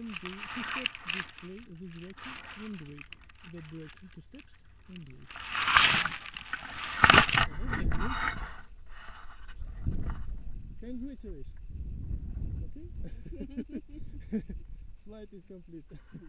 display the direction and brake. The direction to steps and brake. Can you iterate? Okay? Flight is complete.